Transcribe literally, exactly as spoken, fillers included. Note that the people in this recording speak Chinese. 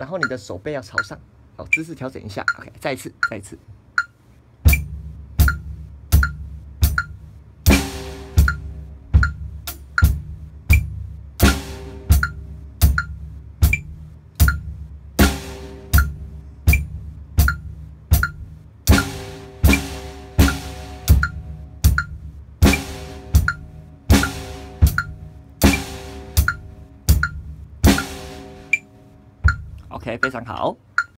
然后你的手背要朝上，好，姿势调整一下。OK， 再一次，再一次。 OK， 非常好。